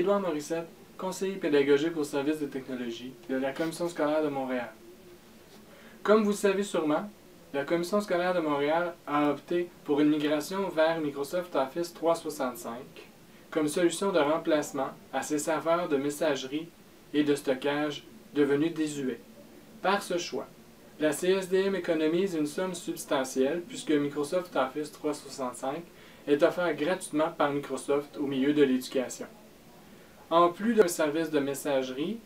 Edouard Morissette, conseiller pédagogique au service des technologies de la Commission scolaire de Montréal. Comme vous le savez sûrement, la Commission scolaire de Montréal a opté pour une migration vers Microsoft Office 365 comme solution de remplacement à ses serveurs de messagerie et de stockage devenus désuets. Par ce choix, la CSDM économise une somme substantielle puisque Microsoft Office 365 est offert gratuitement par Microsoft au milieu de l'éducation. En plus d'un service de messagerie,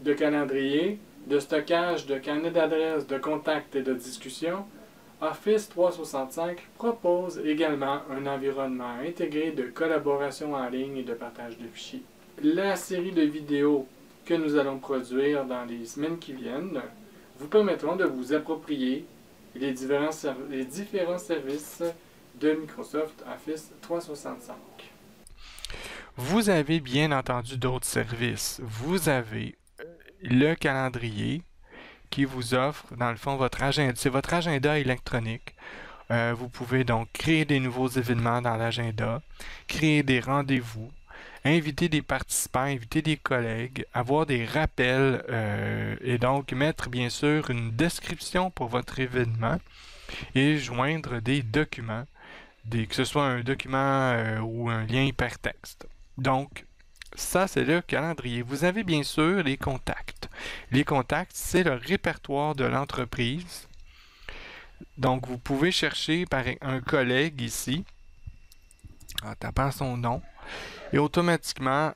de calendrier, de stockage, de carnet d'adresses, de contacts et de discussions, Office 365 propose également un environnement intégré de collaboration en ligne et de partage de fichiers. La série de vidéos que nous allons produire dans les semaines qui viennent vous permettront de vous approprier les différents services de Microsoft Office 365. Vous avez bien entendu d'autres services. Vous avez le calendrier qui vous offre, dans le fond, votre agenda. C'est votre agenda électronique. Vous pouvez donc créer des nouveaux événements dans l'agenda, créer des rendez-vous, inviter des participants, inviter des collègues, avoir des rappels et donc mettre, bien sûr, une description pour votre événement et joindre des documents, que ce soit un document ou un lien hypertexte. Donc, ça, c'est le calendrier. Vous avez bien sûr les contacts. Les contacts, c'est le répertoire de l'entreprise. Donc, vous pouvez chercher par un collègue ici, en tapant son nom, et automatiquement,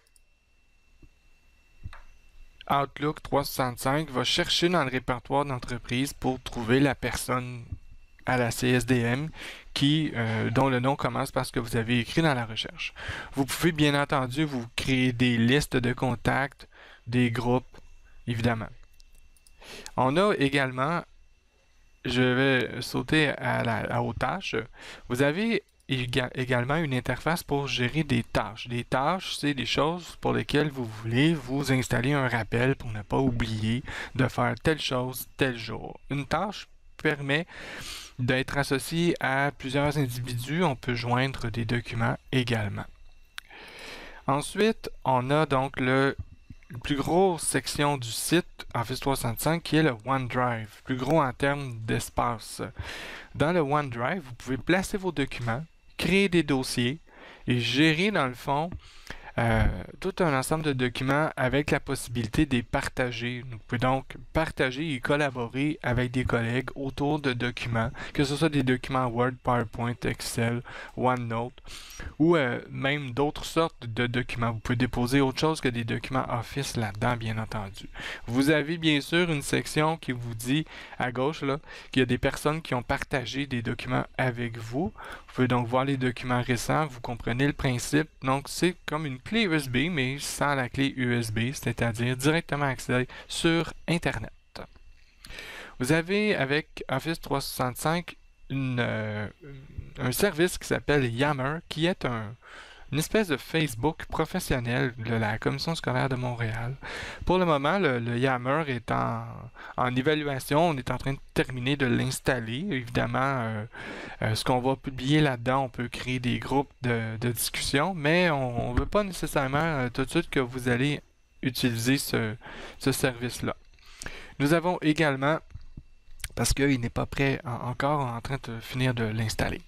Outlook 365 va chercher dans le répertoire d'entreprise pour trouver la personne à la CSDM dont le nom commence par ce que vous avez écrit dans la recherche. Vous pouvez bien entendu vous créer des listes de contacts, des groupes, évidemment. On a également, je vais sauter aux tâches, vous avez également une interface pour gérer des tâches. Des tâches, c'est des choses pour lesquelles vous voulez vous installer un rappel pour ne pas oublier de faire telle chose tel jour. Une tâche permet d'être associé à plusieurs individus. On peut joindre des documents également. Ensuite, on a donc la plus grosse section du site Office 365 qui est le OneDrive, plus gros en termes d'espace. Dans le OneDrive, vous pouvez placer vos documents, créer des dossiers et gérer dans le fond tout un ensemble de documents avec la possibilité de les partager. Vous pouvez donc partager et collaborer avec des collègues autour de documents, que ce soit des documents Word, PowerPoint, Excel, OneNote ou même d'autres sortes de documents. Vous pouvez déposer autre chose que des documents Office là-dedans, bien entendu. Vous avez bien sûr une section qui vous dit à gauche qu'il y a des personnes qui ont partagé des documents avec vous. Vous pouvez donc voir les documents récents. Vous comprenez le principe. Donc, c'est comme une clé USB, mais sans la clé USB, c'est-à-dire directement accès sur Internet. Vous avez avec Office 365 un service qui s'appelle Yammer, qui est une espèce de Facebook professionnel de la Commission scolaire de Montréal. Pour le moment, le Yammer est en évaluation. On est en train de terminer de l'installer. Évidemment, ce qu'on va publier là-dedans, on peut créer des groupes de discussion, mais on ne veut pas nécessairement tout de suite que vous allez utiliser ce service-là. Nous avons également, parce qu'il n'est pas prêt encore, en train de finir de l'installer.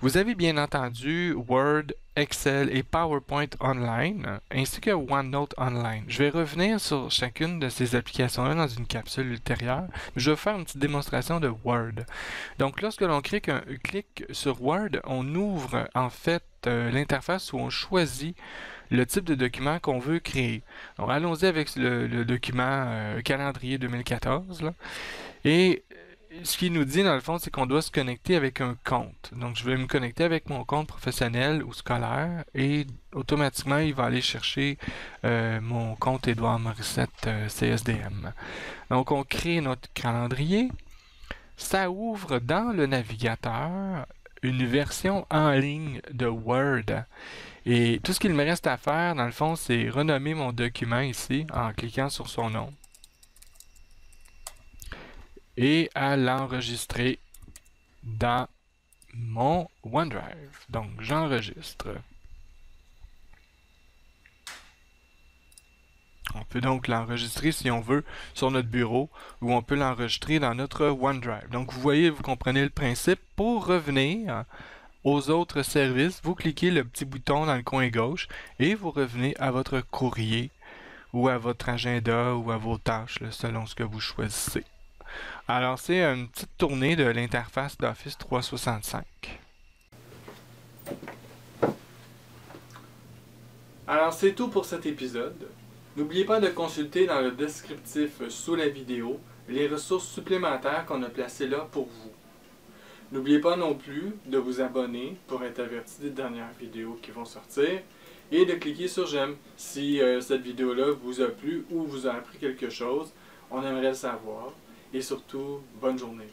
Vous avez bien entendu Word, Excel et PowerPoint Online, ainsi que OneNote Online. Je vais revenir sur chacune de ces applications-là dans une capsule ultérieure. Je vais faire une petite démonstration de Word. Donc, lorsque l'on clique sur Word, on ouvre en fait l'interface où on choisit le type de document qu'on veut créer. Donc, allons-y avec le document calendrier 2014. Là. Et ce qu'il nous dit, dans le fond, c'est qu'on doit se connecter avec un compte. Donc, je vais me connecter avec mon compte professionnel ou scolaire et automatiquement, il va aller chercher mon compte Edouard Morissette CSDM. Donc, on crée notre calendrier. Ça ouvre dans le navigateur une version en ligne de Word. Et tout ce qu'il me reste à faire, dans le fond, c'est renommer mon document ici en cliquant sur son nom et à l'enregistrer dans mon OneDrive. Donc, j'enregistre. On peut donc l'enregistrer si on veut sur notre bureau ou on peut l'enregistrer dans notre OneDrive. Donc vous voyez, vous comprenez le principe. Pour revenir aux autres services, vous cliquez le petit bouton dans le coin gauche et vous revenez à votre courrier ou à votre agenda ou à vos tâches là, selon ce que vous choisissez. Alors c'est une petite tournée de l'interface d'Office 365. Alors c'est tout pour cet épisode. N'oubliez pas de consulter dans le descriptif sous la vidéo les ressources supplémentaires qu'on a placées là pour vous. N'oubliez pas non plus de vous abonner pour être averti des dernières vidéos qui vont sortir et de cliquer sur j'aime si cette vidéo-là vous a plu ou vous a appris quelque chose. On aimerait le savoir. Et surtout, bonne journée.